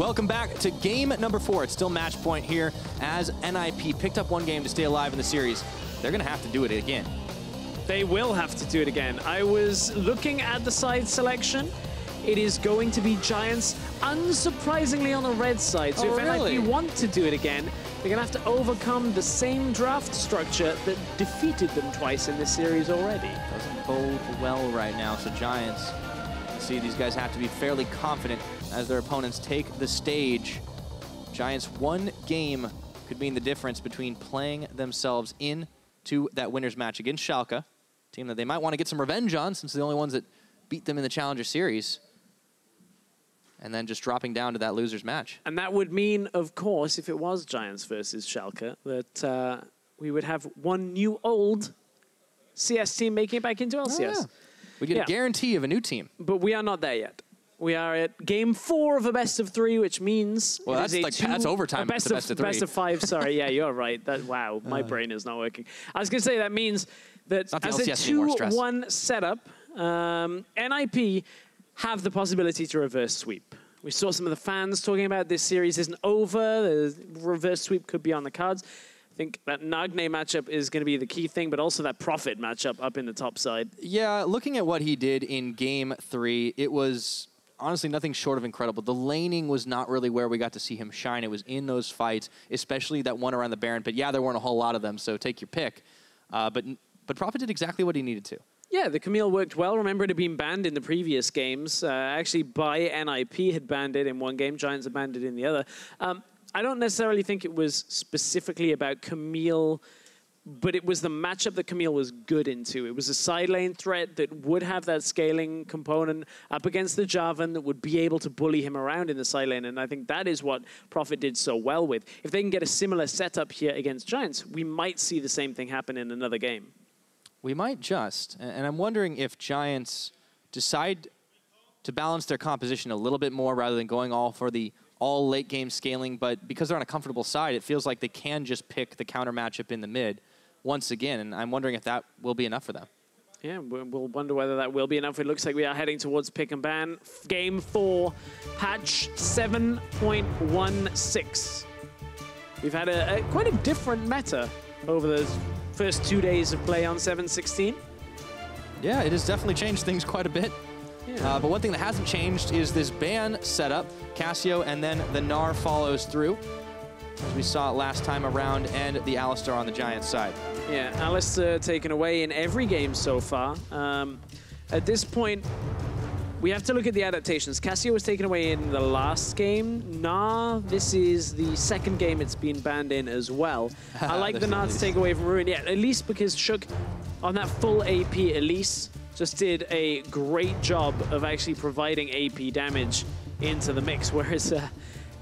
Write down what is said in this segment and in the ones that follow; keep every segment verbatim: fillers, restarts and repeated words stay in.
Welcome back to game number four. It's still match point here as N I P picked up one game to stay alive in the series. They're going to have to do it again. They will have to do it again. I was looking at the side selection. It is going to be Giants, unsurprisingly, on the red side. So oh, if really? N I P want to do it again, they're going to have to overcome the same draft structure that defeated them twice in this series already. Doesn't bode well right now, so Giants... See, these guys have to be fairly confident as their opponents take the stage. Giants, one game could mean the difference between playing themselves in to that winner's match against Schalke, team that they might want to get some revenge on since they're the only ones that beat them in the Challenger Series, and then just dropping down to that loser's match. And that would mean, of course, if it was Giants versus Schalke, that uh, we would have one new old C S team making it back into L C S. Oh, yeah. We get yeah. a guarantee of a new team. But we are not there yet. We are at game four of a best of three, which means... Well, that's, like, two, that's overtime. Best, it's of, best of three. Best of five, sorry. Yeah, you're right. That, wow, my uh, brain is not working. I was going to say that means that as a two one setup, um, N I P have the possibility to reverse sweep. We saw some of the fans talking about this series isn't over. The reverse sweep could be on the cards. I think that Nagne matchup is going to be the key thing, but also that Profit matchup up in the top side. Yeah, looking at what he did in game three, it was honestly nothing short of incredible. The laning was not really where we got to see him shine. It was in those fights, especially that one around the Baron. But yeah, there weren't a whole lot of them, so take your pick. Uh, but, but Profit did exactly what he needed to. Yeah, the Camille worked well. Remember, it had been banned in the previous games. Uh, actually, by N I P had banned it in one game. Giants had banned it in the other. Um, I don't necessarily think it was specifically about Camille, but it was the matchup that Camille was good into. It was a side lane threat that would have that scaling component up against the Jarvan that would be able to bully him around in the side lane, and I think that is what Profit did so well with. If they can get a similar setup here against Giants, we might see the same thing happen in another game. We might just, and I'm wondering if Giants decide to balance their composition a little bit more rather than going all for the all late game scaling, but because they're on a comfortable side, it feels like they can just pick the counter matchup in the mid once again, and I'm wondering if that will be enough for them. Yeah, we'll wonder whether that will be enough. It looks like we are heading towards pick and ban. Game four, patch seven point one six. We've had a, a quite a different meta over the first two days of play on seven sixteen. Yeah, it has definitely changed things quite a bit. Yeah. Uh, but one thing that hasn't changed is this ban setup, Cassio, and then the Gnar follows through, as we saw it last time around, and the Alistar on the Giants side. Yeah, Alistar taken away in every game so far. Um, at this point, we have to look at the adaptations. Cassio was taken away in the last game. Gnar, this is the second game it's been banned in as well. I like the Gnar to take away from Ruin, yeah, at least because Shook on that full A P Elise just did a great job of actually providing A P damage into the mix, whereas uh,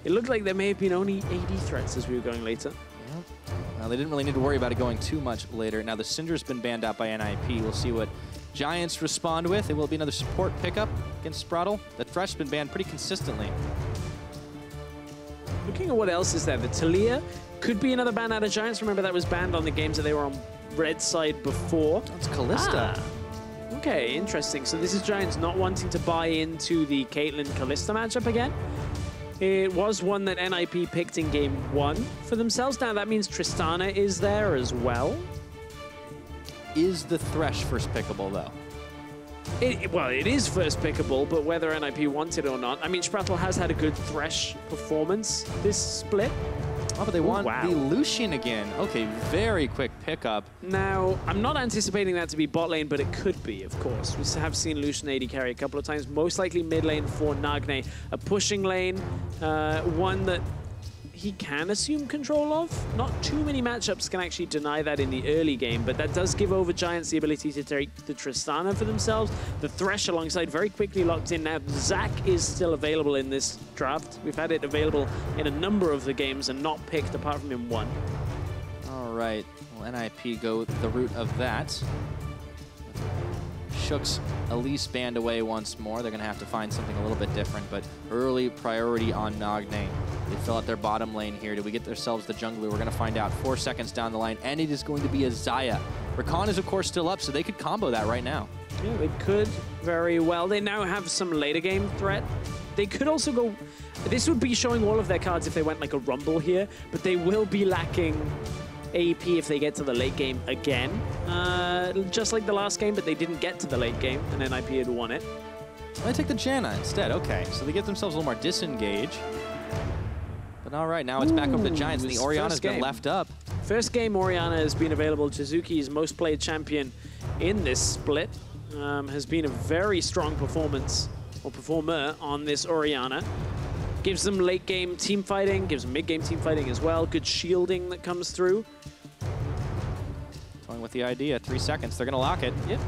it looked like there may have been only A D threats as we were going later. Yeah. Now, they didn't really need to worry about it going too much later. Now, the Cinder's been banned out by N I P. We'll see what Giants respond with. It will be another support pickup against Sprattel. The Thresh's been banned pretty consistently. Looking at what else is there, the Talia could be another ban out of Giants. Remember, that was banned on the games that they were on red side before. That's Callista. Ah. Okay, interesting. So this is Giants not wanting to buy into the Caitlyn-Callista matchup again. It was one that N I P picked in game one for themselves. Now that means Tristana is there as well. Is the Thresh first pickable, though? It, well, it is first pickable, but whether N I P wants it or not. I mean, Sprattel has had a good Thresh performance this split. Oh, but they want Ooh, wow. the Lucian again. Okay, very quick pickup. Now, I'm not anticipating that to be bot lane, but it could be, of course. We have seen Lucian A D carry a couple of times, most likely mid lane for Nagne. A pushing lane, uh, one that he can assume control of. Not too many matchups can actually deny that in the early game, but that does give over Giants the ability to take the Tristana for themselves. The Thresh alongside very quickly locked in now. Zac is still available in this draft. We've had it available in a number of the games and not picked apart from in one. All right, well, N I P go the route of that. Shook's Elise banned away once more. They're going to have to find something a little bit different, but early priority on Nagne. They fill out their bottom lane here. Do we get ourselves the jungler? We're going to find out four seconds down the line, and it is going to be a Zaya. Rakan is, of course, still up, so they could combo that right now. Yeah, they could very well. They now have some later game threat They could also go... This would be showing all of their cards if they went like a Rumble here, but they will be lacking A P if they get to the late game again. Uh, just like the last game, but they didn't get to the late game, and N I P had won it. They take the Janna instead, okay. So they get themselves a little more disengage. But all right, now it's Ooh, back over to Giants, and the Orianna's been left up. First game, Orianna has been available. Jizuke's most played champion in this split. Um, has been a very strong performance, or performer, on this Orianna. Gives them late game team fighting, gives them mid game team fighting as well. Good shielding that comes through. Toying with the idea, three seconds, they're gonna lock it. Yep.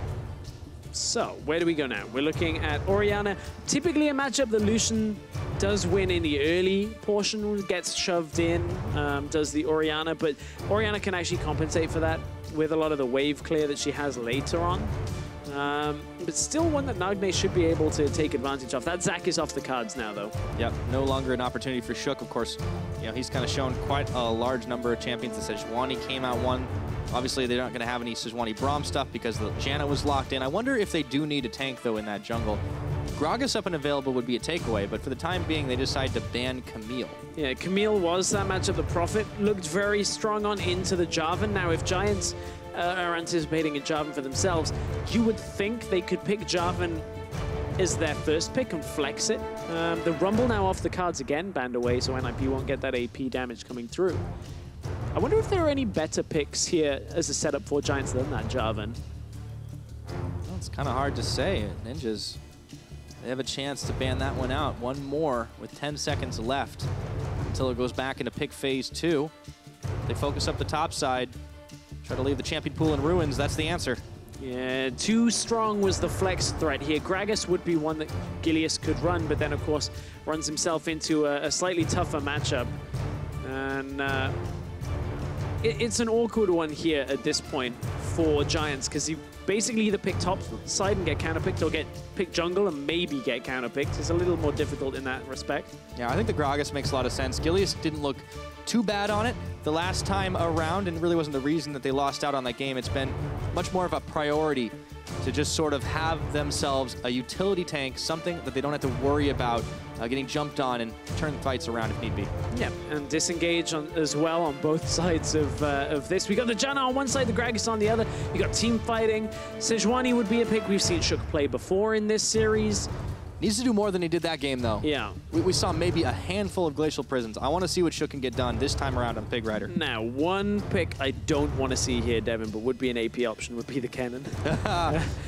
So, where do we go now? We're looking at Orianna. Typically a matchup that Lucian does win in the early portion, gets shoved in, um, does the Orianna, but Orianna can actually compensate for that with a lot of the wave clear that she has later on. Um, but still one that Nagne should be able to take advantage of. That Zac is off the cards now, though. Yep, no longer an opportunity for Shook, of course. You know, he's kind of shown quite a large number of champions. The Sejuani came out one. Obviously, they're not going to have any Sejuani Braum stuff because the Janna was locked in. I wonder if they do need a tank, though, in that jungle. Gragas up and available would be a takeaway, but for the time being, they decide to ban Camille. Yeah, Camille was that matchup. The Profit looked very strong on into the Jarvan. Now, if Giants uh, are anticipating a Jarvan for themselves, you would think they could pick Jarvan as their first pick and flex it. Um, the Rumble now off the cards again, banned away, so N I P won't get that A P damage coming through. I wonder if there are any better picks here as a setup for Giants than that Jarvan. Well, it's kind of hard to say. Ninjas, they have a chance to ban that one out. One more with ten seconds left until it goes back into pick phase two. They focus up the top side, try to leave the champion pool in ruins. That's the answer. Yeah, too strong was the flex threat here. Gragas would be one that Gilius could run, but then, of course, runs himself into a, a slightly tougher matchup. And... Uh, It's an awkward one here at this point for Giants because you basically either pick top side and get counterpicked or get pick jungle and maybe get counterpicked. It's a little more difficult in that respect. Yeah, I think the Gragas makes a lot of sense. Gilius didn't look too bad on it the last time around and really wasn't the reason that they lost out on that game. It's been much more of a priority to just sort of have themselves a utility tank, something that they don't have to worry about uh, getting jumped on and turn fights around if need be. Yeah, and disengage on, as well on both sides of, uh, of this. We got the Janna on one side, the Gragas on the other. You got team fighting. Sejuani would be a pick we've seen Shook play before in this series. Needs to do more than he did that game, though. Yeah. We, we saw maybe a handful of Glacial Prisons. I want to see what Shook can get done this time around on Pig Rider. Now, one pick I don't want to see here, Devin, but would be an A P option, would be the Cannon.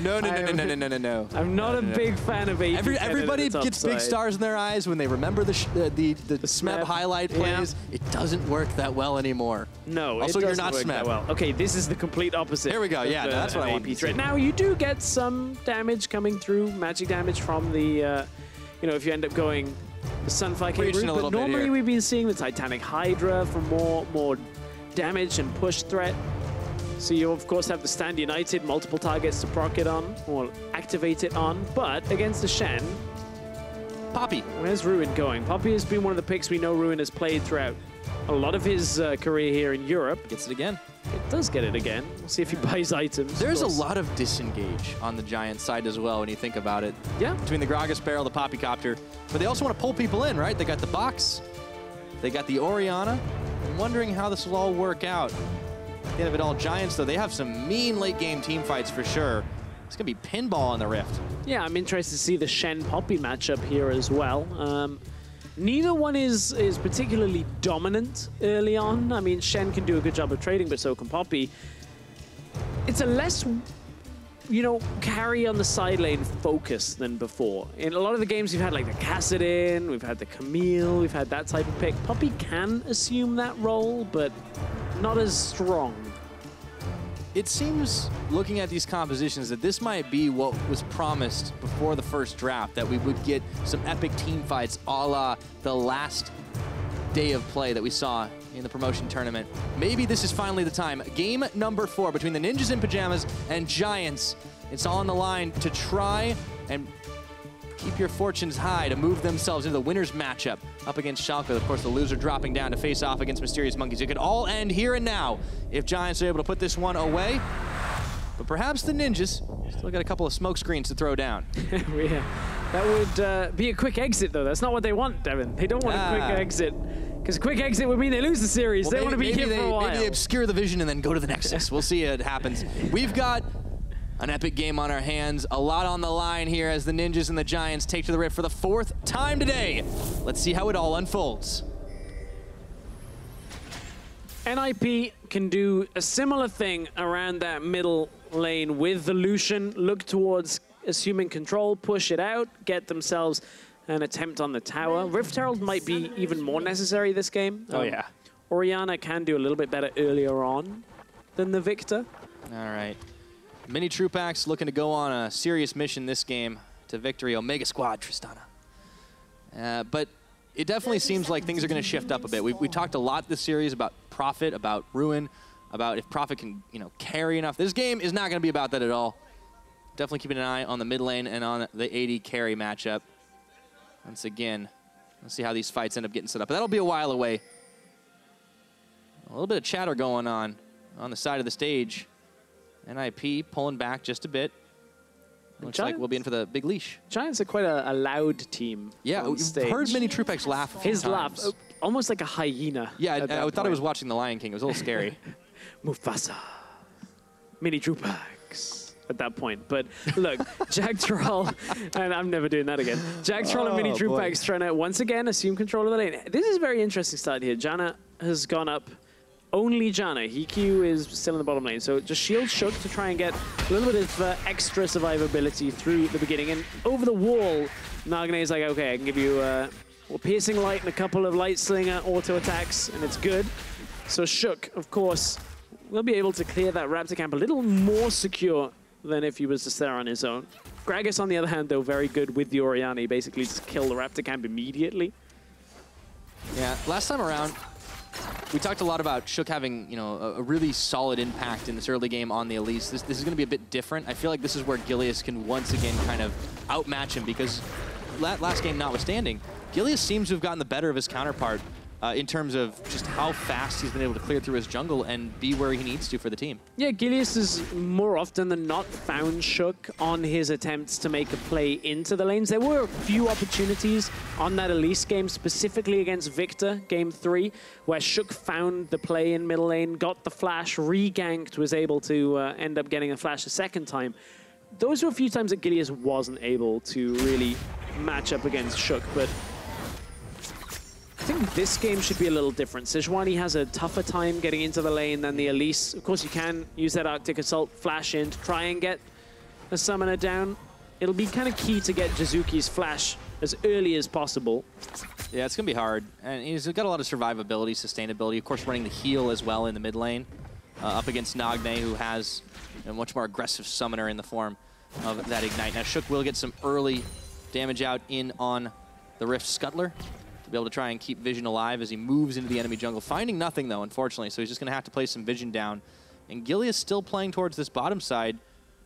no, no, no, no, no, no, no, no, no. I'm not no, no, a big no. fan of A P Every, Everybody gets side. big stars in their eyes when they remember the uh, the, the, the SMEB highlight plays. Yeah. It doesn't work that well anymore. No, also, it doesn't you're not work SMEB. That well. Okay, this is the complete opposite. Here we go. Yeah, the, no, that's what I want. Threat. Now, you do get some damage coming through, magic damage from the Uh, you know, if you end up going the Sunfire King route, but normally we've been seeing the Titanic Hydra for more more damage and push threat. So you, of course, have the Stand United, multiple targets to proc it on, or activate it on, but against the Shen... Poppy. Where's Ruin going? Poppy has been one of the picks we know Ruin has played throughout a lot of his uh, career here in Europe. Gets it again. It does get it again. We'll see if he buys items. There's a lot of disengage on the Giants side as well when you think about it. Yeah. Between the Gragas barrel, the Poppy Copter. But they also want to pull people in, right? They got the box. They got the Orianna. I'm wondering how this will all work out. At the end of it all, Giants, though, they have some mean late-game team fights for sure. It's going to be pinball on the Rift. Yeah, I'm interested to see the Shen-Poppy matchup here as well. Um, Neither one is, is particularly dominant early on. I mean, Shen can do a good job of trading, but so can Poppy. It's a less, you know, carry on the side lane focus than before. In a lot of the games, we've had, like, the Kassadin, we've had the Camille, we've had that type of pick. Poppy can assume that role, but not as strong. It seems, looking at these compositions, that this might be what was promised before the first draft, that we would get some epic team fights a la the last day of play that we saw in the promotion tournament. Maybe this is finally the time. Game number four between the Ninjas in Pajamas and Giants. It's all on the line to try and keep your fortunes high to move themselves into the winner's matchup up against Schalke. Of course, the loser dropping down to face off against Mysterious Monkeys. It could all end here and now if Giants are able to put this one away. But perhaps the Ninjas still got a couple of smoke screens to throw down. yeah. That would uh, be a quick exit, though. That's not what they want, Devin. They don't want ah. a quick exit. Because a quick exit would mean they lose the series. Well, they maybe, want to be here they, for a while. Maybe they obscure the vision and then go to the Nexus. We'll see how it happens. We've got an epic game on our hands. A lot on the line here as the Ninjas and the Giants take to the Rift for the fourth time today. Let's see how it all unfolds. N I P can do a similar thing around that middle lane with the Lucian. Look towards assuming control, push it out, get themselves an attempt on the tower. Rift Herald might be even more necessary this game. Oh, um, yeah. Orianna can do a little bit better earlier on than the Victor. All right. Minitroupax looking to go on a serious mission this game to victory. Omega Squad, Tristana. Uh, but it definitely seems like things are going to shift up a bit. We, we talked a lot this series about Profit, about Ruin, about if Profit can, you know, carry enough. This game is not going to be about that at all. Definitely keeping an eye on the mid lane and on the A D carry matchup. Once again, let's see how these fights end up getting set up. But that'll be a while away. A little bit of chatter going on on the side of the stage. N I P pulling back just a bit. Looks Giants, like we'll be in for the big leash. Giants are quite a, a loud team. Yeah, we've heard Minitroupax laugh a few His times. laugh, almost like a hyena. Yeah, I, I thought point. I was watching The Lion King. It was a little scary. Mufasa, Minitroupax at that point. But look, Jactroll, and I'm never doing that again. Jactroll oh, and Minitroupax trying to once again assume control of the lane. This is a very interesting start here. Janna has gone up. Only Janna. HeaQ is still in the bottom lane, so just shield Shook to try and get a little bit of uh, extra survivability through the beginning. And over the wall, Nagne is like, okay, I can give you uh, well, Piercing Light and a couple of Light Slinger auto attacks, and it's good. So Shook, of course, will be able to clear that Raptor camp a little more secure than if he was just there on his own. Gragas, on the other hand, though, very good with the Orianna, basically just kill the Raptor camp immediately. Yeah, last time around, we talked a lot about Shook having, you know, a, a really solid impact in this early game on the Elise. This, this is going to be a bit different. I feel like this is where Gilius can once again kind of outmatch him because la last game notwithstanding, Gilius seems to have gotten the better of his counterpart uh, in terms of just how fast he's been able to clear through his jungle and be where he needs to for the team. Yeah, Gilius has more often than not found Shook on his attempts to make a play into the lanes. There were a few opportunities on that Elise game, specifically against Victor, game three, where Shook found the play in middle lane, got the flash, re-ganked, was able to uh, end up getting a flash a second time. Those were a few times that Gilius wasn't able to really match up against Shook, but I think this game should be a little different. Sejuani has a tougher time getting into the lane than the Elise. Of course, you can use that Arctic Assault, flash in to try and get a summoner down. It'll be kind of key to get Jizuke's flash as early as possible. Yeah, it's going to be hard. And he's got a lot of survivability, sustainability. Of course, running the heal as well in the mid lane, uh, up against Nagne, who has a much more aggressive summoner in the form of that Ignite. Now, Shook will get some early damage out in on the Rift Scuttler, be able to try and keep Vision alive as he moves into the enemy jungle. Finding nothing, though, unfortunately, so he's just going to have to play some Vision down. And Gilius still playing towards this bottom side.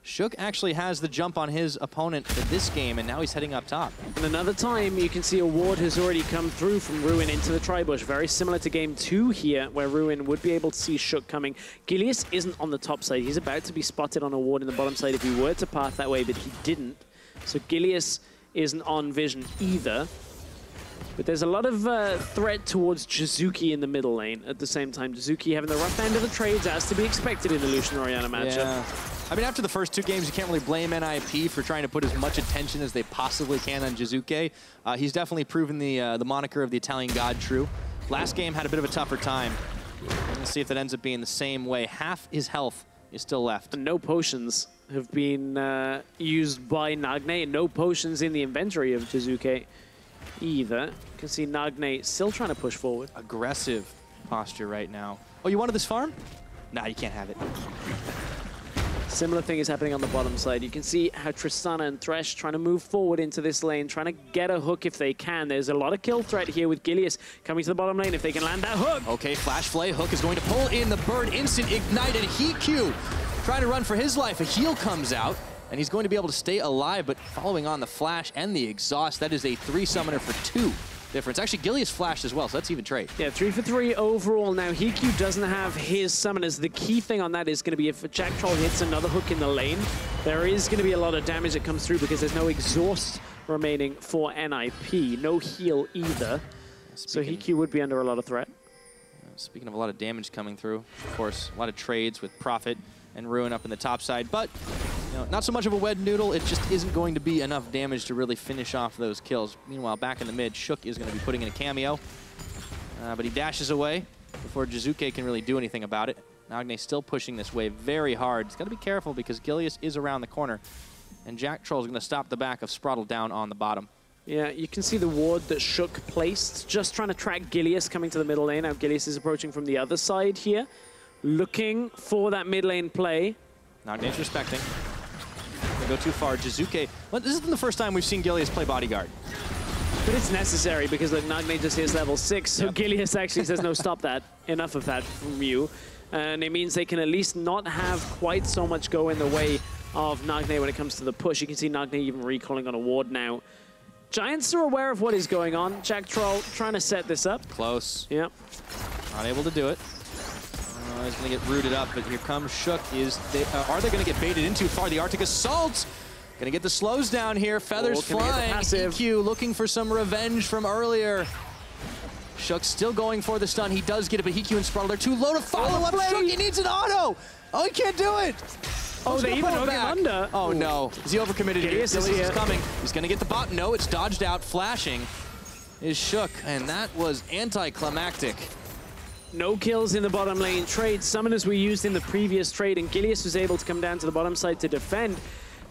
Shook actually has the jump on his opponent for this game, and now he's heading up top. And another time, you can see a ward has already come through from Ruin into the Tri-Bush. Very similar to game two here, where Ruin would be able to see Shook coming. Gilius isn't on the top side. He's about to be spotted on a ward in the bottom side if he were to path that way, but he didn't. So Gilius isn't on Vision either. But there's a lot of uh, threat towards Jizuke in the middle lane at the same time. Jizuke having the rough end of the trades, as to be expected in the Lucian Orianna matchup. Yeah. I mean, after the first two games, you can't really blame N I P for trying to put as much attention as they possibly can on Jizuke. Uh, he's definitely proven the, uh, the moniker of the Italian god true. Last game had a bit of a tougher time. Let's see if that ends up being the same way. Half his health is still left. And no potions have been uh, used by Nagne, and no potions in the inventory of Jizuke either. You can see Nagne still trying to push forward. Aggressive posture right now. Oh, you wanted this farm? Nah, you can't have it. Similar thing is happening on the bottom side. You can see how Tristana and Thresh trying to move forward into this lane, trying to get a hook if they can. There's a lot of kill threat here with Gilius coming to the bottom lane if they can land that hook. Okay, Flash Flay. Hook is going to pull in the bird. Instant ignited. HeaQ trying to run for his life. A heal comes out. And he's going to be able to stay alive, but following on the flash and the exhaust, that is a three summoner for two. difference. Actually, Gilius flashed as well, so that's even trade. Yeah, three for three overall. Now, HeaQ doesn't have his summoners. The key thing on that is going to be if Jactroll hits another hook in the lane, there is going to be a lot of damage that comes through because there's no exhaust remaining for N I P. No heal either. Speaking so HeaQ would be under a lot of threat. Speaking of a lot of damage coming through, of course, a lot of trades with Profit and Ruin up in the top side, but you know, not so much of a wed noodle. It just isn't going to be enough damage to really finish off those kills. Meanwhile, back in the mid, Shook is going to be putting in a cameo, uh, but he dashes away before Jizuke can really do anything about it. Nagne still pushing this wave very hard. He's got to be careful because Gilius is around the corner, and Jactroll is going to stop the back of Sprattel down on the bottom. Yeah, you can see the ward that Shook placed, just trying to track Gilius coming to the middle lane. Now Gilius is approaching from the other side here, looking for that mid lane play. Not disrespecting. Don't go too far. Jizuke, well, this isn't the first time we've seen Gilius play bodyguard. But it's necessary because the Nagne just hits level six, so yep. Gilius actually says, no, stop that. Enough of that from you. And it means they can at least not have quite so much go in the way of Nagne when it comes to the push. You can see Nagne even recalling on a ward now. Giants are aware of what is going on. Jactroll trying to set this up. Close. Yep. Not able to do it. Uh, he's going to get rooted up, but here comes Shook. Is they, uh, are they going to get baited in too far? The Arctic Assault! Going to get the slows down here. Feathers oh, flying. HeaQ looking for some revenge from earlier. Shook still going for the stun. He does get it, but HeaQ and Sprattel are too low to follow oh, up. Shook, he needs an auto! Oh, he can't do it! Oh, they even him under. Oh, no. Is he overcommitted? Gilius is, is coming. He's going to get the bot. No, it's dodged out. Flashing is Shook, and that was anticlimactic. No kills in the bottom lane trade. Summoners were used in the previous trade, and Gilius was able to come down to the bottom side to defend,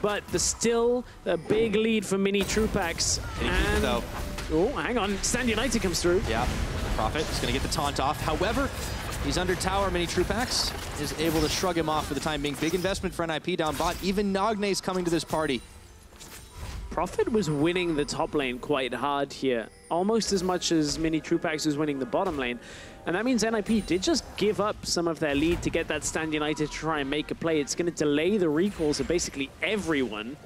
but there's still a big lead for minitroupax. And though. Oh, hang on. Stand United comes through. Yeah. Profit is going to get the taunt off. However, he's under tower. minitroupax is able to shrug him off for the time being. Big investment for N I P down bot. Even Nagne's coming to this party. Profit was winning the top lane quite hard here, almost as much as minitroupax was winning the bottom lane. And that means N I P did just give up some of their lead to get that Stand United to try and make a play. It's going to delay the recalls of basically everyone.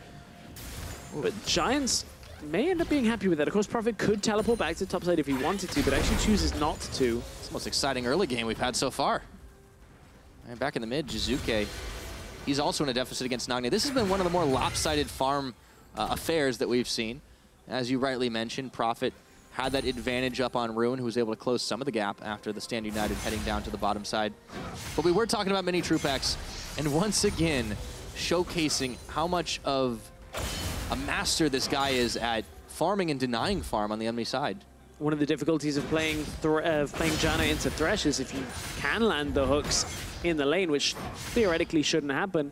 Ooh. But Giants may end up being happy with that. Of course, Profit could teleport back to the top side if he wanted to, but actually chooses not to. It's the most exciting early game we've had so far. And back in the mid, Jizuke, he's also in a deficit against Nagne. This has been one of the more lopsided farm uh, affairs that we've seen. As you rightly mentioned, Profit had that advantage up on Ruin, who was able to close some of the gap after the Stand United heading down to the bottom side. But we were talking about minitroupax, and once again, showcasing how much of a master this guy is at farming and denying farm on the enemy side. One of the difficulties of playing uh, playing Janna into Thresh is if you can land the hooks in the lane, which theoretically shouldn't happen,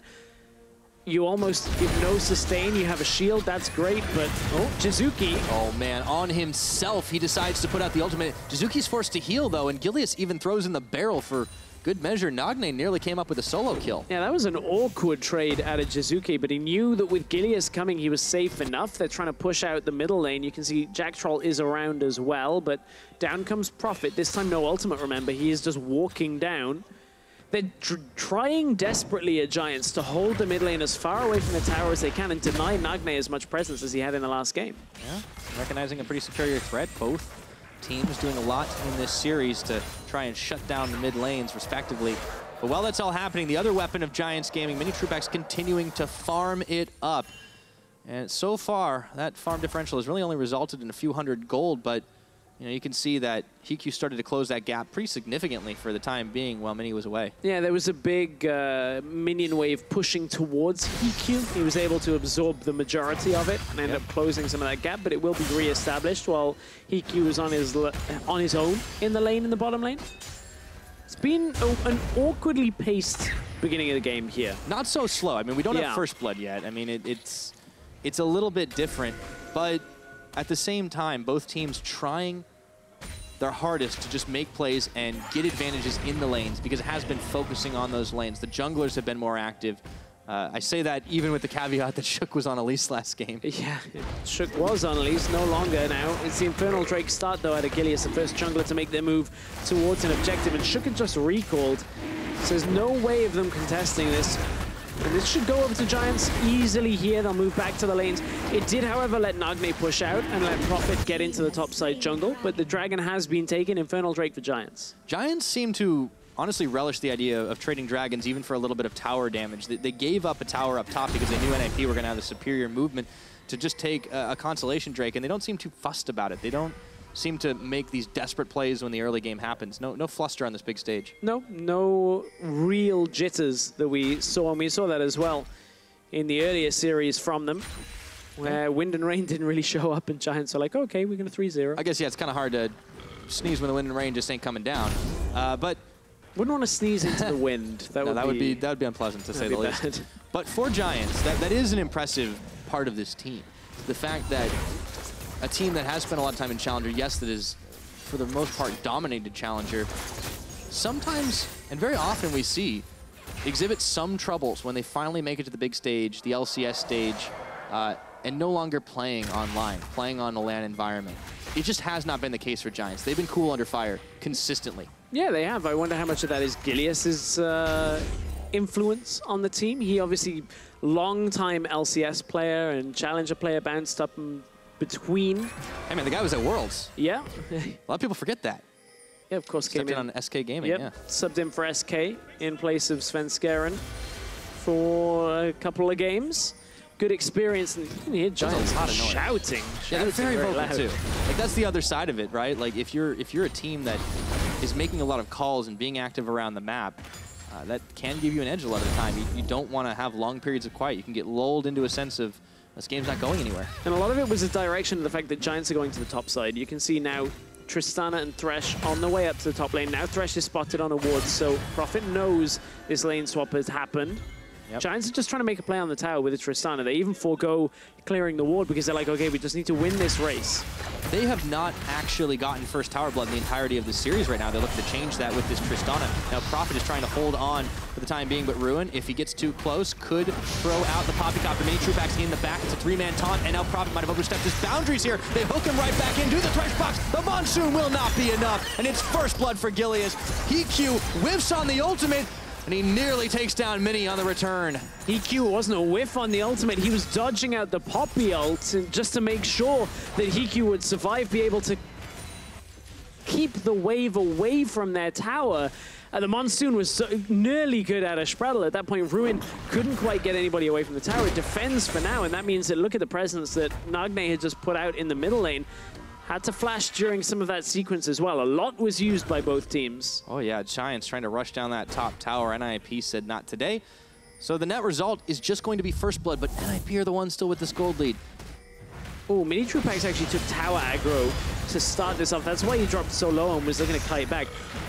you almost give no sustain. You have a shield, that's great, but oh, Jizuke. Oh man, on himself, he decides to put out the ultimate. Jizuke's forced to heal though, and Gilius even throws in the barrel for good measure. Nagne nearly came up with a solo kill. Yeah, that was an awkward trade out of Jizuke, but he knew that with Gilius coming, he was safe enough. They're trying to push out the middle lane. You can see Jactroll is around as well, but down comes Profit. This time, no ultimate, remember. He is just walking down. They're tr trying desperately at Giants to hold the mid lane as far away from the tower as they can and deny Nagne as much presence as he had in the last game. Yeah, recognizing a pretty superior threat, both teams doing a lot in this series to try and shut down the mid lanes, respectively. But while that's all happening, the other weapon of Giants Gaming, minitroupax, continuing to farm it up. And so far, that farm differential has really only resulted in a few hundred gold, but you know, you can see that HeaQ started to close that gap pretty significantly for the time being while Mini was away. Yeah, there was a big uh, minion wave pushing towards HeaQ. He was able to absorb the majority of it and end yep. up closing some of that gap, but it will be reestablished while HeaQ was on his, on his own in the lane, in the bottom lane. It's been a, an awkwardly paced beginning of the game here. Not so slow. I mean, we don't yeah. have first blood yet. I mean, it, it's, it's a little bit different, but at the same time, both teams trying their hardest to just make plays and get advantages in the lanes because it has been focusing on those lanes. The junglers have been more active. Uh, I say that even with the caveat that Shook was on Elise last game. Yeah, Shook was on Elise, no longer now. It's the Infernal Drake start, though, out of Gilius, the first jungler to make their move towards an objective, and Shook had just recalled, so there's no way of them contesting this. But this should go over to Giants easily here. They'll move back to the lanes. It did, however, let Nagne push out and let Profit get into the topside jungle, but the dragon has been taken. Infernal Drake for Giants. Giants seem to honestly relish the idea of trading dragons even for a little bit of tower damage. They, they gave up a tower up top because they knew N I P were going to have the superior movement to just take a, a Constellation Drake, and they don't seem too fussed about it. They don't seem to make these desperate plays when the early game happens. No, no fluster on this big stage. No, no real jitters that we saw, and we saw that as well in the earlier series from them, where wind and rain didn't really show up, and Giants are like, okay, we're going to three zero. I guess, yeah, it's kind of hard to sneeze when the wind and rain just ain't coming down. Uh, but wouldn't want to sneeze into the wind. That, no, would, that be, would be that would be unpleasant, to say the least. Bad. But for Giants, that, that is an impressive part of this team. The fact that a team that has spent a lot of time in Challenger, yes, that is for the most part dominated Challenger, sometimes, and very often we see, exhibit some troubles when they finally make it to the big stage, the L C S stage, uh, and no longer playing online, playing on a LAN environment. It just has not been the case for Giants. They've been cool under fire consistently. Yeah, they have. I wonder how much of that is Gilius's uh, influence on the team. He obviously, long-time L C S player and Challenger player, bounced up and between. I mean, the guy was at Worlds. Yeah. A lot of people forget that. Yeah, of course. Stepped came in on S K Gaming, yep. Yeah. Subbed in for S K in place of Sven Skeren for a couple of games. Good experience. And you can hear Giants a lot of noise. Shouting. Yeah, they're very, very vocal loud too. Like, that's the other side of it, right? Like, if you're if you're a team that is making a lot of calls and being active around the map, uh, that can give you an edge a lot of the time. You, you don't want to have long periods of quiet. You can get lulled into a sense of, this game's not going anywhere. And a lot of it was the direction of the fact that Giants are going to the top side. You can see now Tristana and Thresh on the way up to the top lane. Now Thresh is spotted on a ward, so Profit knows this lane swap has happened. Yep. Giants are just trying to make a play on the tower with a Tristana. They even forego clearing the ward because they're like, okay, we just need to win this race. They have not actually gotten first tower blood in the entirety of the series right now. They're looking to change that with this Tristana. Now Profit is trying to hold on for the time being, but Ruin, if he gets too close, could throw out the Poppycopter. Minitroupax in the back. It's a three-man taunt, and now Profit might have overstepped his boundaries here. They hook him right back into the Thresh box. The Monsoon will not be enough, and it's first blood for Gilius. HeaQ whiffs on the ultimate, and he nearly takes down Mini on the return. HeaQ wasn't a whiff on the ultimate. He was dodging out the Poppy ult just to make sure that HeaQ would survive, be able to keep the wave away from their tower. And the Monsoon was so nearly good out of Sprattel. At that point, Ruin couldn't quite get anybody away from the tower. It defends for now, and that means that look at the presence that Nagne had just put out in the middle lane. Had to flash during some of that sequence as well. A lot was used by both teams. Oh yeah, Giants trying to rush down that top tower. N I P said not today. So the net result is just going to be first blood, but N I P are the ones still with this gold lead. Oh, minitroupax actually took tower aggro to start this off. That's why he dropped so low and was looking to kite back.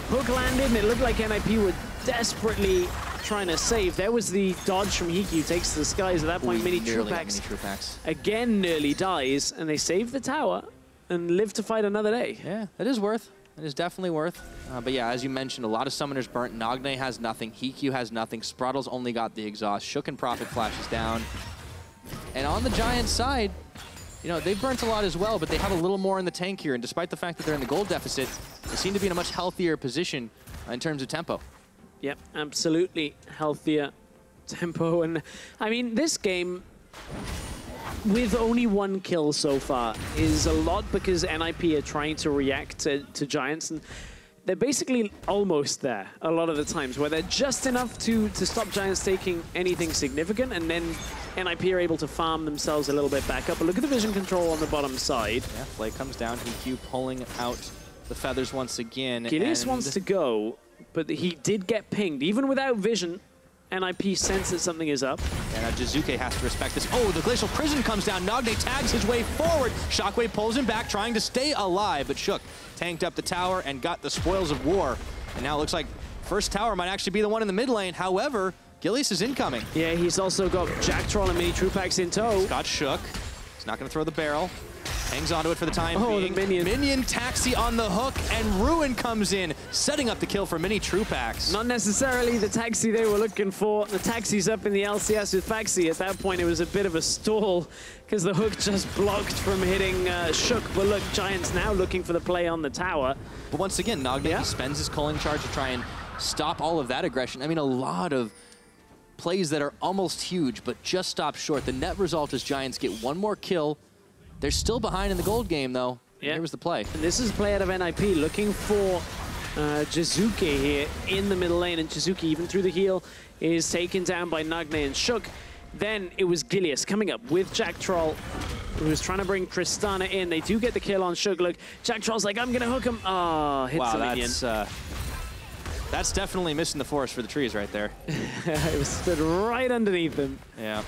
Hook landed, and it looked like N I P were desperately trying to save. There was the dodge from HeaQ, takes to the skies. At that point, minitroupax again nearly dies, and they save the tower and live to fight another day. Yeah, that is worth. It is definitely worth. Uh, but yeah, as you mentioned, a lot of summoners burnt. Nagne has nothing. HeaQ has nothing. Sprattel's only got the exhaust. Shook and Profit flashes down. And on the Giants' side, you know, they've burnt a lot as well, but they have a little more in the tank here. And despite the fact that they're in the gold deficit, they seem to be in a much healthier position in terms of tempo. Yep, absolutely healthier tempo. And I mean, this game, with only one kill so far, is a lot because N I P are trying to react to, to Giants, and they're basically almost there a lot of the times, where they're just enough to, to stop Giants taking anything significant, and then N I P are able to farm themselves a little bit back up. But look at the vision control on the bottom side. Yeah, play comes down, HeaQ pulling out the feathers once again. Gilius wants to go, but he did get pinged, even without vision. N I P sense that something is up. And now Jizuke has to respect this. Oh, the Glacial Prison comes down. Nagne tags his way forward. Shockwave pulls him back, trying to stay alive, but Shook tanked up the tower and got the spoils of war. And now it looks like first tower might actually be the one in the mid lane. However, Gilius is incoming. Yeah, he's also got Jactroll and minitroupax in tow. He's got Shook. He's not going to throw the barrel. Hangs onto it for the time oh, being. The minion. minion Taxi on the hook, and Ruin comes in, setting up the kill for minitroupax. Not necessarily the Taxi they were looking for. The Taxi's up in the L C S with Faxi. At that point, it was a bit of a stall because the hook just blocked from hitting uh, Shook. But look, Giants now looking for the play on the tower. But once again, Nagne yeah. spends his calling charge to try and stop all of that aggression. I mean, a lot of plays that are almost huge, but just stop short. The net result is Giants get one more kill. They're still behind in the gold game, though. Yeah. Here was the play. And this is a play out of N I P, looking for uh, Jizuke here in the middle lane. And Jizuke, even through the heel, is taken down by Nagne and Shook. Then it was Gilius coming up with Jactroll, who's trying to bring Tristana in. They do get the kill on Shook. Look, Jactroll's like, I'm going to hook him. Oh, hits wow, him that's, again. Uh, that's definitely missing the forest for the trees right there. It was stood right underneath him. Yeah,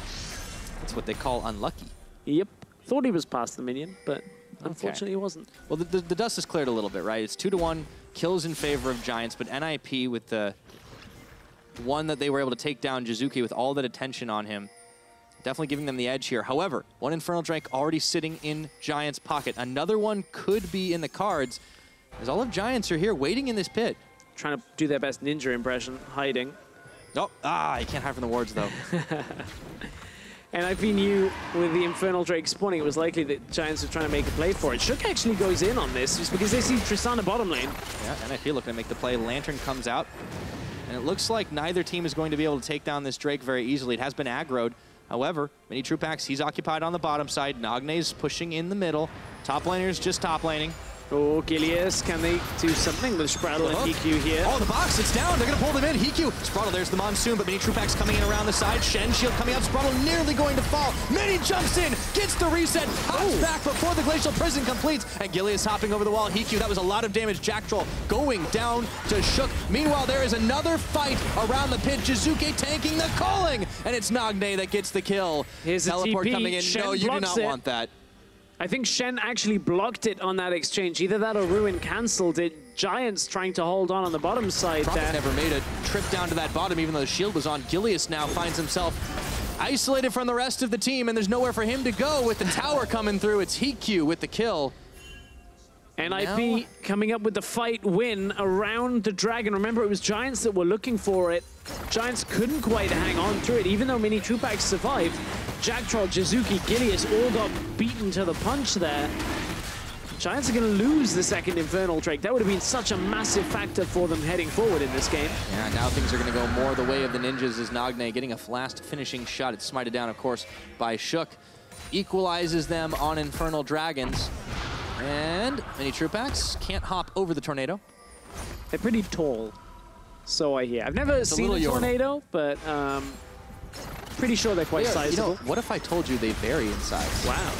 that's what they call unlucky. Yep. Thought he was past the minion, but unfortunately okay. he wasn't. Well, the, the, the dust is cleared a little bit, right? It's two to one, kills in favor of Giants, but N I P with the one that they were able to take down Jizuke with all that attention on him, definitely giving them the edge here. However, one Infernal Drake already sitting in Giants' pocket. Another one could be in the cards, as all of Giants are here waiting in this pit. Trying to do their best ninja impression, hiding. Oh, ah, you can't hide from the wards, though. And N I P knew with the Infernal Drake spawning, it was likely that Giants were trying to make a play for it. Shook actually goes in on this just because they see Tristana bottom lane. Yeah, N I P looking to make the play. Lantern comes out. And it looks like neither team is going to be able to take down this Drake very easily. It has been aggroed. However, minitroupax, he's occupied on the bottom side. Nagne's pushing in the middle. Top laner's just top laning. Oh, Gilius, can they do something with Sprattel and HeaQ here? Oh, the box, it's down. They're going to pull them in. HeaQ, Sprattel, there's the monsoon, but minitroupax coming in around the side. Shen, shield coming out. Sprattel nearly going to fall. Mini jumps in, gets the reset, hops oh. back before the glacial prison completes. And Gilius hopping over the wall. HeaQ, that was a lot of damage. Jactroll going down to Shook. Meanwhile, there is another fight around the pit. Jizuke tanking the calling, and it's Nagne that gets the kill. Here's Teleport a T P. Coming in. Shen no, you do not it. want that. I think Shen actually blocked it on that exchange. Either that or Ruin cancelled it. Giants trying to hold on on the bottom side Profit there. Never made a trip down to that bottom, even though the shield was on. Gilius now finds himself isolated from the rest of the team, and there's nowhere for him to go with the tower coming through. It's HeaQ with the kill. N I P coming up with the fight win around the dragon. Remember, it was Giants that were looking for it. Giants couldn't quite hang on through it, even though minitroupax survived. Jactroll, Jizuke, Gilius all got beaten to the punch there. Giants are going to lose the second Infernal Drake. That would have been such a massive factor for them heading forward in this game. Yeah, now things are going to go more the way of the ninjas as Nagne getting a last finishing shot. It's smited down, of course, by Shook. Equalizes them on Infernal Dragons. And minitroupax can't hop over the tornado. They're pretty tall, so I hear. I've never it's seen a, a tornado, but um, pretty sure they're quite yeah, sizable. You know, what if I told you they vary in size? Wow.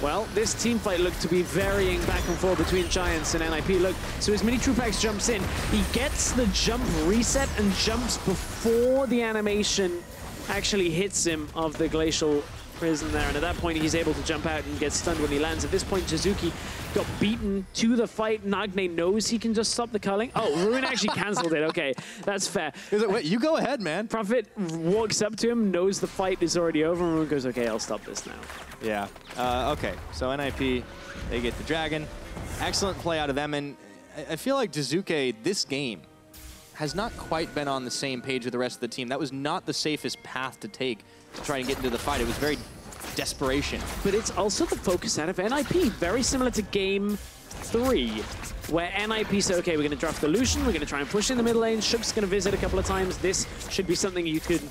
Well, this team fight looked to be varying back and forth between Giants and N I P. Look, so as minitroupax jumps in, he gets the jump reset and jumps before the animation actually hits him of the glacial prison there, and at that point he's able to jump out and get stunned when he lands. At this point, Jizuke got beaten to the fight. Nagne knows he can just stop the culling. Oh, Ruin actually cancelled it. Okay, that's fair. He's like, wait, you go ahead, man. Profit walks up to him, knows the fight is already over, and Ruin goes, okay, I'll stop this now. Yeah, uh, okay, so N I P, they get the dragon. Excellent play out of them, and I feel like Jizuke, this game, has not quite been on the same page with the rest of the team. That was not the safest path to take to try and get into the fight. It was very desperation. But it's also the focus out of N I P, very similar to game three, where N I P said, okay, we're gonna draft the Lucian, we're gonna try and push in the middle lane, Shook's gonna visit a couple of times, this should be something you could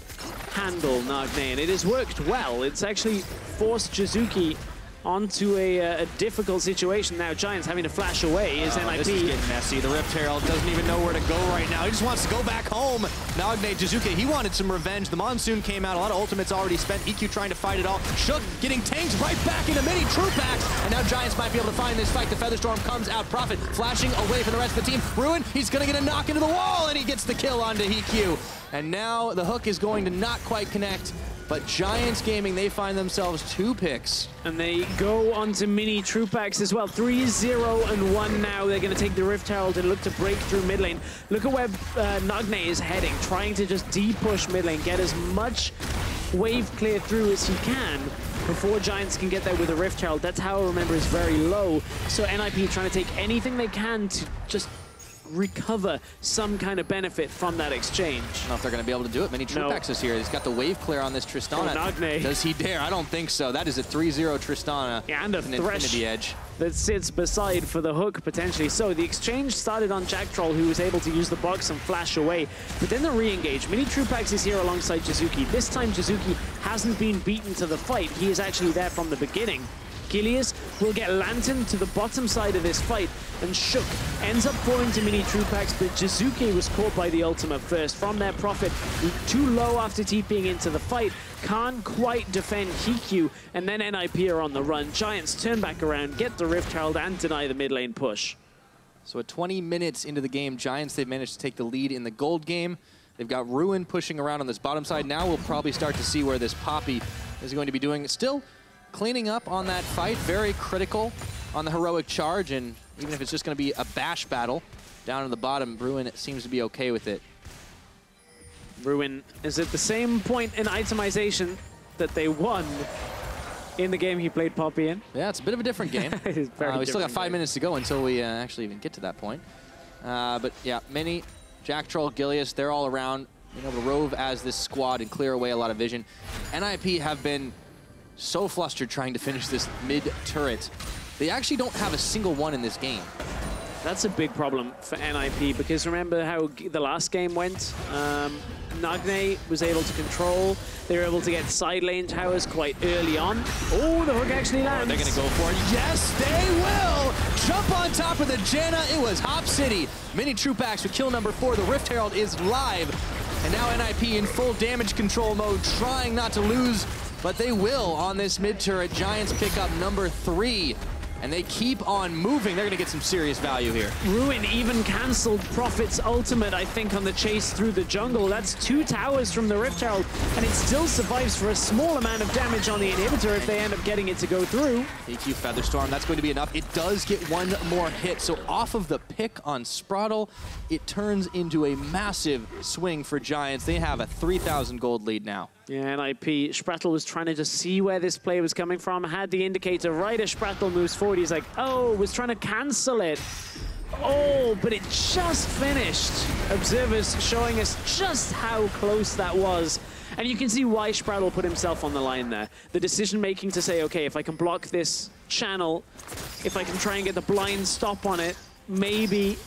handle, Nagne, and it has worked well. It's actually forced Jizuke onto a, uh, a difficult situation now. Giants having to flash away is N I P. This is getting messy. The Rift Herald doesn't even know where to go right now. He just wants to go back home. Nagne, Jizuke, he wanted some revenge. The monsoon came out. A lot of ultimates already spent. HeaQ trying to fight it all. Shook getting tanked right back into minitroupax. And now Giants might be able to find this fight. The Featherstorm comes out. Profit flashing away from the rest of the team. Ruin, he's going to get a knock into the wall, and he gets the kill onto HeaQ. And now the hook is going to not quite connect. But Giants Gaming, they find themselves two picks. And they go on to minitroupax as well. three zero and one now. They're going to take the Rift Herald and look to break through mid lane. Look at where uh, Nagne is heading, trying to just de-push mid lane, get as much wave clear through as he can before Giants can get there with a Rift Herald. That tower, remember, is very low. So N I P trying to take anything they can to just recover some kind of benefit from that exchange. I don't know if they're going to be able to do it. minitroupax is here. He's got the wave clear on this Tristana. Oh, Nagne. Does he dare? I don't think so. That is a three zero Tristana. Yeah, and a Thresh edge that sits beside for the hook, potentially. So the exchange started on Jactroll, who was able to use the box and flash away. But then the re-engage. minitroupax is here alongside Jizuke. This time, Jizuke hasn't been beaten to the fight. He is actually there from the beginning. Gilius will get Lantern to the bottom side of this fight, and Shook ends up falling to minitroupax, but Jizuke was caught by the ultimate first from their Profit, too low after TPing into the fight, can't quite defend HeaQ, and then N I P are on the run. Giants turn back around, get the Rift Herald, and deny the mid lane push. So at twenty minutes into the game, Giants, they've managed to take the lead in the gold game. They've got Ruin pushing around on this bottom side. Now we'll probably start to see where this Poppy is going to be doing. Still cleaning up on that fight, very critical on the heroic charge, and even if it's just going to be a bash battle down in the bottom, Ruin seems to be okay with it. Ruin is at the same point in itemization that they won in the game he played Poppy in. Yeah, it's a bit of a different game. It is very uh, we still got five game. minutes to go until we uh, actually even get to that point. Uh, but yeah, Mini, Jactroll, Gilius, they're all around, you know, rove as this squad and clear away a lot of vision. N I P have been so flustered trying to finish this mid-turret. They actually don't have a single one in this game. That's a big problem for N I P, because remember how the last game went? Um, Nagne was able to control. They were able to get side lane towers quite early on. Oh, the hook actually lands. Are they going to go for it? Yes, they will! Jump on top of the Janna. It was Hop City. minitroupax with kill number four. The Rift Herald is live. And now N I P in full damage control mode, trying not to lose, but they will on this mid-turret. Giants pick up number three, and they keep on moving. They're going to get some serious value here. Ruin even canceled Profit's ultimate, I think, on the chase through the jungle. That's two towers from the Rift Herald, and it still survives for a small amount of damage on the inhibitor if they end up getting it to go through. HeaQ Featherstorm, that's going to be enough. It does get one more hit, so off of the pick on Sprattel, it turns into a massive swing for Giants. They have a three thousand gold lead now. Yeah, N I P, Sprattel was trying to just see where this play was coming from, had the indicator right as Sprattel moves forward. He's like, oh, was trying to cancel it. Oh, but it just finished. Observers showing us just how close that was. And you can see why Sprattel put himself on the line there. The decision-making to say, okay, if I can block this channel, if I can try and get the blind stop on it, maybe,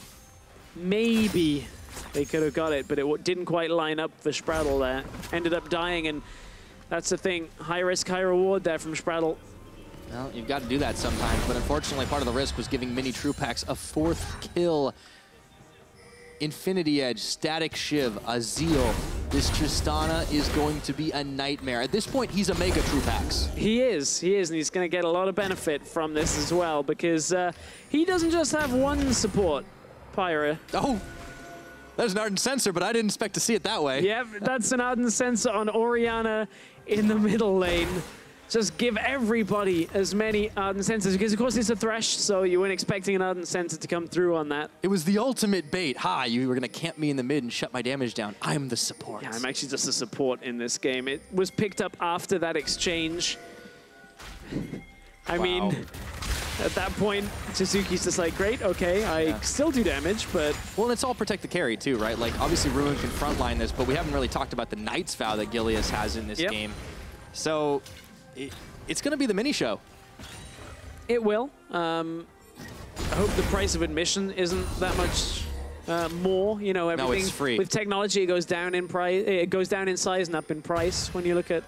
maybe they could have got it, but it didn't quite line up for Sprattel there. Ended up dying, and that's the thing. High risk, high reward there from Sprattel. Well, you've got to do that sometimes, but unfortunately part of the risk was giving minitroupax a fourth kill. Infinity Edge, Static Shiv, Azeel. This Tristana is going to be a nightmare. At this point, he's a Mega Troupax. He is, he is, and he's going to get a lot of benefit from this as well, because uh, he doesn't just have one support, Pyra. Oh! There's an Ardent Sensor, but I didn't expect to see it that way. Yep, that's an Ardent Sensor on Orianna in the middle lane. Just give everybody as many Ardent Sensors, because of course it's a Thresh, so you weren't expecting an Ardent Sensor to come through on that. It was the ultimate bait. Hi, you were going to camp me in the mid and shut my damage down. I'm the support. Yeah, I'm actually just a support in this game. It was picked up after that exchange. I wow. mean... At that point, Jizuke's just like, great, okay, I yeah. still do damage, but... Well, and it's all protect the carry, too, right? Like, obviously, Ruin can frontline this, but we haven't really talked about the Knight's Vow that Gilius has in this yep. game. So, it, it's going to be the mini-show. It will. Um, I hope the price of admission isn't that much uh, more. You know, everything... No, it's free. With technology, it goes down in price, it goes down in size and up in price when you look at...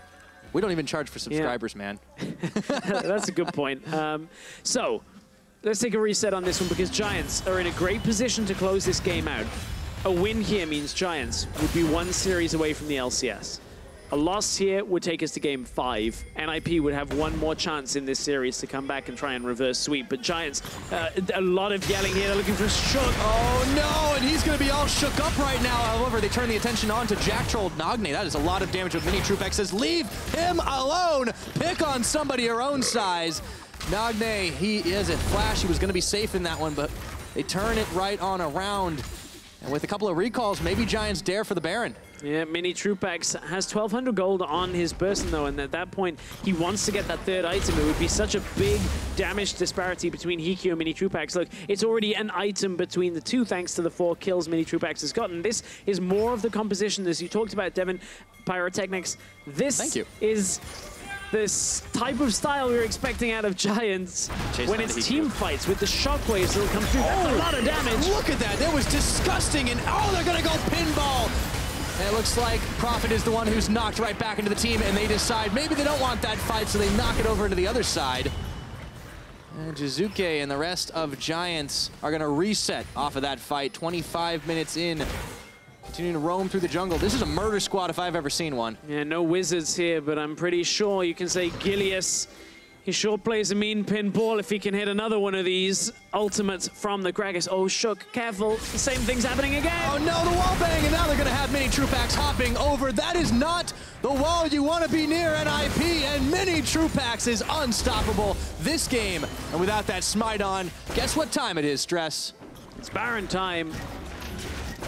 We don't even charge for subscribers, yeah. man. That's a good point. Um, so, let's take a reset on this one, because Giants are in a great position to close this game out. A win here means Giants would be one series away from the L C S. A loss here would take us to game five. N I P would have one more chance in this series to come back and try and reverse sweep. But Giants, uh, a lot of yelling here. They're looking for Shook. Oh, no, and he's going to be all shook up right now. However, they turn the attention on to Jactroll Nagne. That is a lot of damage with minitroupax. Says, leave him alone. Pick on somebody your own size. Nagne, he is a flash. He was going to be safe in that one, but they turn it right on around. And with a couple of recalls, maybe Giants dare for the Baron. Yeah, minitroupax has twelve hundred gold on his person, though, and at that point, he wants to get that third item. It would be such a big damage disparity between HeaQ and minitroupax. Look, it's already an item between the two, thanks to the four kills minitroupax has gotten. This is more of the composition, as you talked about, Devin, pyrotechnics. This Thank you. is this type of style we were expecting out of Giants Chase when it's team fights with the shockwaves that'll come through. Oh, that's a lot of damage. Look at that. That was disgusting, and oh, they're going to go pinball. And it looks like Profit is the one who's knocked right back into the team, and they decide maybe they don't want that fight, so they knock it over into the other side. And Jizuke and the rest of Giants are going to reset off of that fight, twenty-five minutes in. Continuing to roam through the jungle. This is a murder squad if I've ever seen one. Yeah, no wizards here, but I'm pretty sure you can say Gilius, he sure plays a mean pinball if he can hit another one of these ultimates from the Gragas. Oh, Shook, careful. The same thing's happening again. Oh no, the wall bang, and now they're gonna have minitroupax hopping over. That is not the wall you wanna be near, N I P, and minitroupax is unstoppable this game. And without that smite on, guess what time it is, Stress? It's Baron time.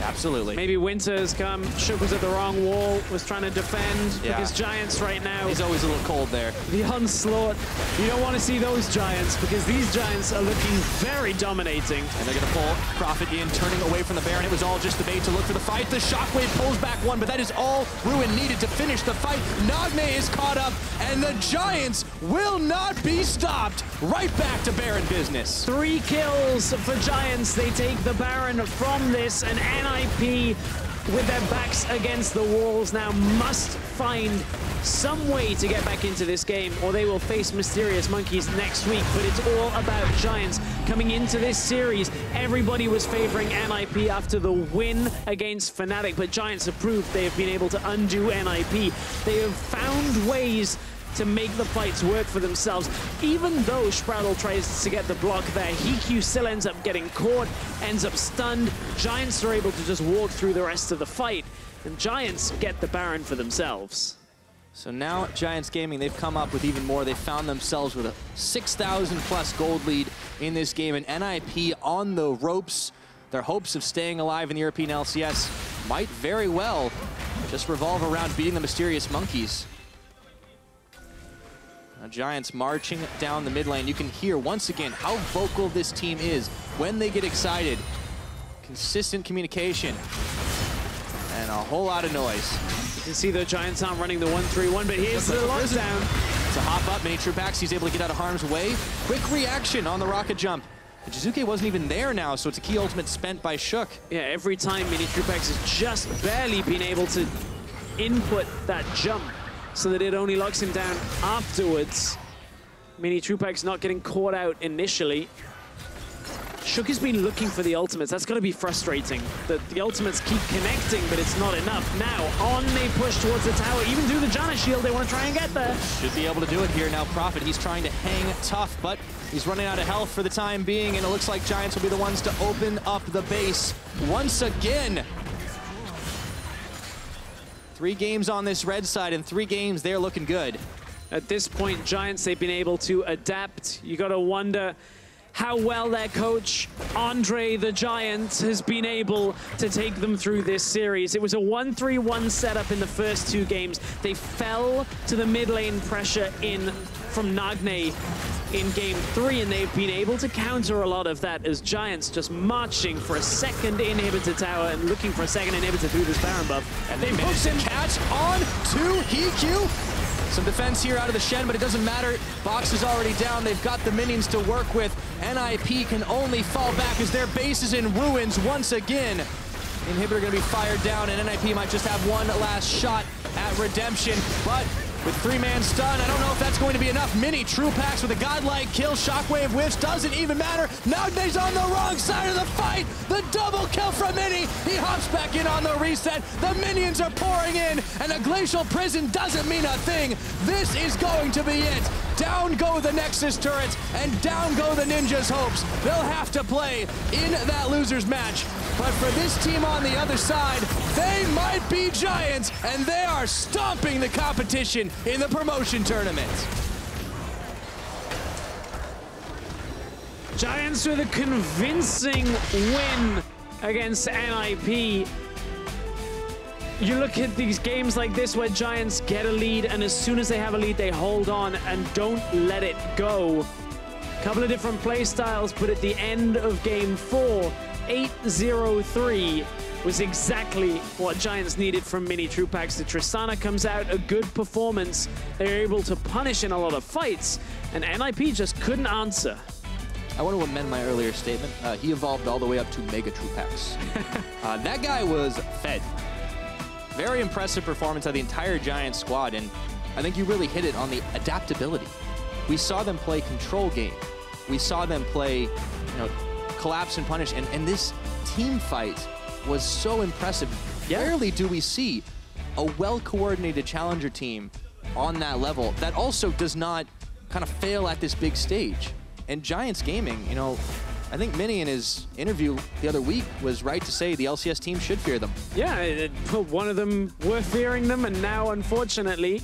Absolutely. Maybe winter has come. Shook was at the wrong wall, was trying to defend yeah. because Giants right now. He's always a little cold there. The onslaught. You don't want to see those Giants because these Giants are looking very dominating. And they're going to pull Profit in, turning away from the Baron. It was all just the bait to look for the fight. The shockwave pulls back one, but that is all Ruin needed to finish the fight. Nagne is caught up, and the Giants will not be stopped. Right back to Baron business. Three kills for Giants. They take the Baron from this, and N I P, with their backs against the walls, now must find some way to get back into this game, or they will face Mysterious Monkeys next week. But it's all about Giants coming into this series. Everybody was favoring N I P after the win against Fnatic, but Giants have proved they have been able to undo N I P. They have found ways to make the fights work for themselves. Even though Sprattel tries to get the block there, HeaQ still ends up getting caught, ends up stunned. Giants are able to just walk through the rest of the fight, and Giants get the Baron for themselves. So now Giants Gaming, they've come up with even more. They found themselves with a six thousand plus gold lead in this game, and N I P on the ropes. Their hopes of staying alive in the European L C S might very well just revolve around beating the Mysterious Monkeys. Giants marching down the mid lane. You can hear once again how vocal this team is when they get excited. Consistent communication and a whole lot of noise. You can see the Giants aren't running the one three one, but here's the lockdown. It's a hop up, minitroupax, he's able to get out of harm's way. Quick reaction on the rocket jump. But Jizuke wasn't even there now, so it's a key ultimate spent by Shook. Yeah, every time minitroupax has just barely been able to input that jump, so that it only locks him down afterwards. minitroupax not getting caught out initially. Shook has been looking for the ultimates. That's got to be frustrating. The, the ultimates keep connecting, but it's not enough. Now, on they push towards the tower. Even through the Janna shield, they want to try and get there. Should be able to do it here. Now, Profit, he's trying to hang tough, but he's running out of health for the time being, and it looks like Giants will be the ones to open up the base once again. Three games on this red side, and three games they're looking good. At this point, Giants, they've been able to adapt. You got to wonder how well their coach, Andre the Giant, has been able to take them through this series. It was a one three one setup in the first two games. They fell to the mid lane pressure in from Nagne in game three, and they've been able to counter a lot of that as Giants just marching for a second inhibitor tower and looking for a second inhibitor through this Baron buff. And they push and catch on to HeaQ. Some defense here out of the Shen, but it doesn't matter. Box is already down. They've got the minions to work with. N I P can only fall back as their base is in ruins once again. Inhibitor gonna be fired down, and N I P might just have one last shot at redemption, but with three-man stun, I don't know if that's going to be enough. minitroupax with a godlike kill. Shockwave whiffs, doesn't even matter. Nagne's on the wrong side of the fight. The double kill from Mini. He hops back in on the reset. The minions are pouring in, and a glacial prison doesn't mean a thing. This is going to be it. Down go the Nexus turrets, and down go the Ninja's hopes. They'll have to play in that loser's match. But for this team on the other side, they might be Giants, and they are stomping the competition in the promotion tournament. Giants with a convincing win against N I P. you look at these games like this where Giants get a lead, and as soon as they have a lead, they hold on and don't let it go. Couple of different play styles, but at the end of game four, eight zero three was exactly what Giants needed from minitroupax. The Tristana comes out, a good performance. They're able to punish in a lot of fights, and N I P just couldn't answer. I want to amend my earlier statement. Uh, he evolved all the way up to Mega Troupax. uh, that guy was fed. Very impressive performance by the entire Giants squad, and I think you really hit it on the adaptability. We saw them play control game. We saw them play, you know, collapse and punish, and, and this team fight was so impressive. Yeah. Rarely do we see a well-coordinated Challenger team on that level that also does not kind of fail at this big stage. And Giants Gaming, you know, I think Minnie in his interview the other week was right to say the L C S team should fear them. Yeah, it, one of them were fearing them, and now, unfortunately,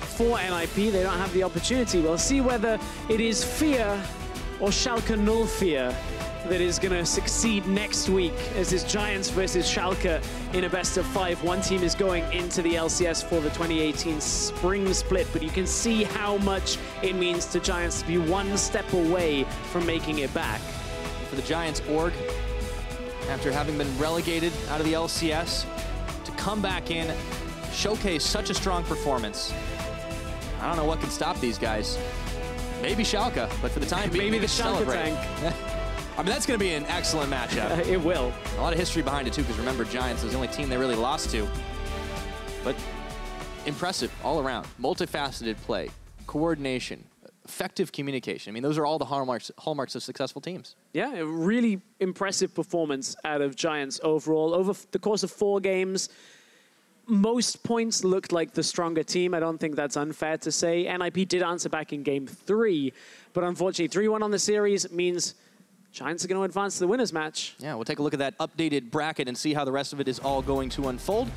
for N I P, they don't have the opportunity. We'll see whether it is fear or Schalke null fear that is going to succeed next week, as this Giants versus Schalke in a best of five. One team is going into the L C S for the twenty eighteen spring split, but you can see how much it means to Giants to be one step away from making it back. For the Giants org, after having been relegated out of the L C S, to come back in, showcase such a strong performance. I don't know what can stop these guys. Maybe Schalke, but for the time being, maybe the Schalke tank. I mean, that's going to be an excellent matchup. It will. A lot of history behind it, too, because remember, Giants was the only team they really lost to. But impressive all around. Multifaceted play, coordination, effective communication. I mean, those are all the hallmarks, hallmarks of successful teams. Yeah, a really impressive performance out of Giants overall. Over the course of four games, most points looked like the stronger team. I don't think that's unfair to say. N I P did answer back in game three, but unfortunately three one on the series means Giants are going to advance to the winner's match. Yeah, we'll take a look at that updated bracket and see how the rest of it is all going to unfold.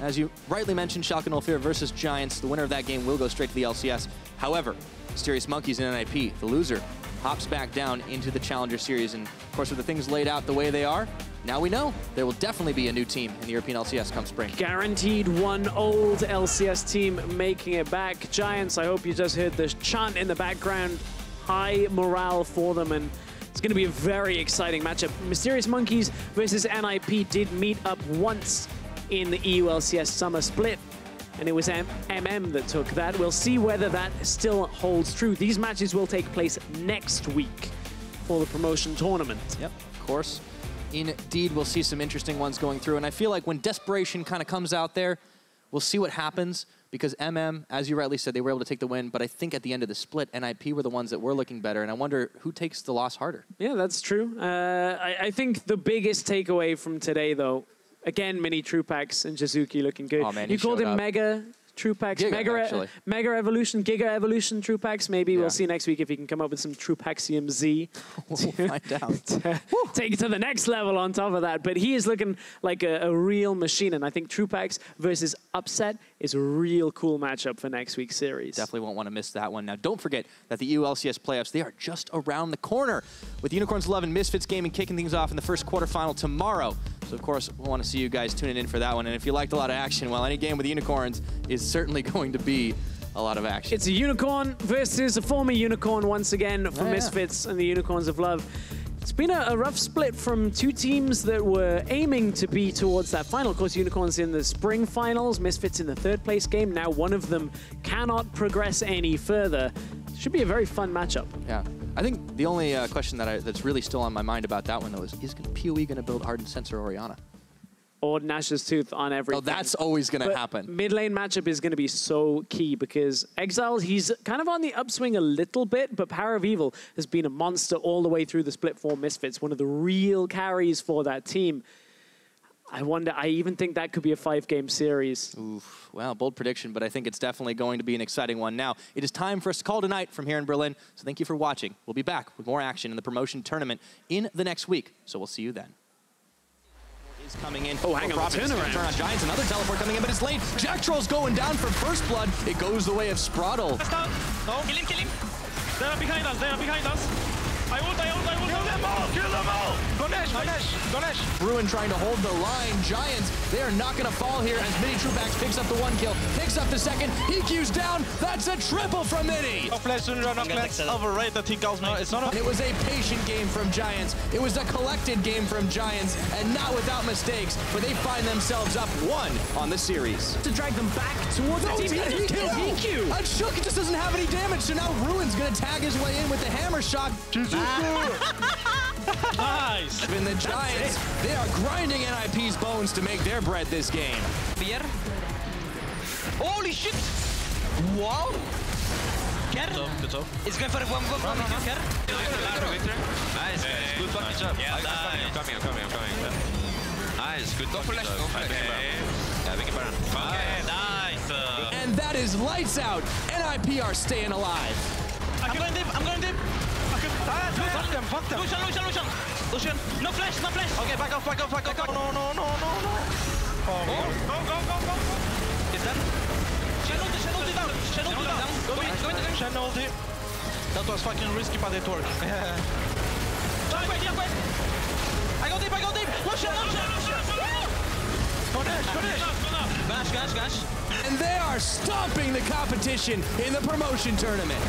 As you rightly mentioned, Schalke null fear versus Giants. The winner of that game will go straight to the L C S. However, Mysterious Monkeys and N I P, the loser, hops back down into the Challenger Series. And of course, with the things laid out the way they are, now we know there will definitely be a new team in the European L C S come spring. Guaranteed one old L C S team making it back. Giants, I hope you just heard the chant in the background. High morale for them, and it's going to be a very exciting matchup. Mysterious Monkeys versus N I P did meet up once in the E U L C S summer split, and it was M M that took that. We'll see whether that still holds true. These matches will take place next week for the promotion tournament. Yep, of course. Indeed, we'll see some interesting ones going through, and I feel like when desperation kind of comes out there, we'll see what happens, because M M, as you rightly said, they were able to take the win, but I think at the end of the split, N I P were the ones that were looking better, and I wonder who takes the loss harder. Yeah, that's true. Uh, I, I think the biggest takeaway from today, though, again, minitroupax and Jizuke looking good. Oh, man, you called him up. Mega Troupax, Giga, Mega, actually. Mega Evolution, Giga Evolution Troupax. Maybe yeah. We'll see next week if he can come up with some Troupaxium Z. We'll find out. To take it to the next level on top of that. But he is looking like a, a real machine, and I think Troupax versus Upset is a real cool matchup for next week's series. Definitely won't want to miss that one. Now, don't forget that the E U L C S playoffs, they are just around the corner, with Unicorns eleven and Misfits Gaming kicking things off in the first quarterfinal tomorrow. So, of course, we'll want to see you guys tuning in for that one. And if you liked a lot of action, well, any game with Unicorns is certainly going to be a lot of action. It's a unicorn versus a former unicorn once again for yeah, Misfits yeah. and the Unicorns of Love. It's been a, a rough split from two teams that were aiming to be towards that final. Of course, Unicorns in the spring finals, Misfits in the third place game. Now one of them cannot progress any further. Should be a very fun matchup. Yeah. I think the only uh, question that I, that's really still on my mind about that one, though, is is P O E going to build Hardened Sensor Orianna? Or Nash's Tooth on everything. Oh, that's always going to happen. Mid lane matchup is going to be so key, because Exiles, he's kind of on the upswing a little bit, but Power of Evil has been a monster all the way through the split for Misfits, one of the real carries for that team. I wonder, I even think that could be a five-game series. Oof, well, bold prediction, but I think it's definitely going to be an exciting one. Now, it is time for us to call tonight from here in Berlin, so thank you for watching. We'll be back with more action in the promotion tournament in the next week, so we'll see you then. Is coming in. Oh, hang on, Profit turn on Giants, another teleport coming in, but it's late. Jactroll's going down for first blood. It goes the way of Sprattel. No, kill him, kill him. They are behind us, they are behind us. I ult, I ult, I ult. them all! Kill them all! Ganesh, Ganesh, Ganesh! Ruin trying to hold the line. Giants, they are not gonna fall here as minitroupax picks up the one kill, picks up the second. HeaQ's down. That's a triple from Mini. No flash, no flash. Overrated. He goes now. It's not. It was a patient game from Giants. It was a collected game from Giants, and not without mistakes. But they find themselves up one on the series. To drag them back towards the team. HeaQ. And Shook just doesn't have any damage, so now Ruin's gonna tag his way in with the hammer shot. Nice! And the Giants, they are grinding N I P's bones to make their bread this game. Beer. Holy shit! Wow! Ker. It's going for the one, go for the Ker. Nice, guys. Good fucking job. Yeah, nice. I'm coming, I'm coming, I'm coming. Nice, good fucking job. Go for the Ker. Yeah, we can Baron. Okay, nice. And that is lights out. N I P are staying alive. I'm going dip, I'm going dip. Ah, fuck them, fuck them. Lucian, Lucian, Lucian. Lucian, no flash, no flash. Okay, back off, back off, back off. No, no, no, no, no. Oh, go, go, go, go, go. Is that? Shen ulti, Shen ulti down. Shen ulti down. Go in, go in, go in. Shen ulti. That was fucking risky, but it worked. Yeah. Jump back, jump back. I go deep, I go deep. Lucian, Lucian, Lucian. Ganesh, Ganesh. Ganesh, Ganesh, Ganesh. And they are stomping the competition in the promotion tournament.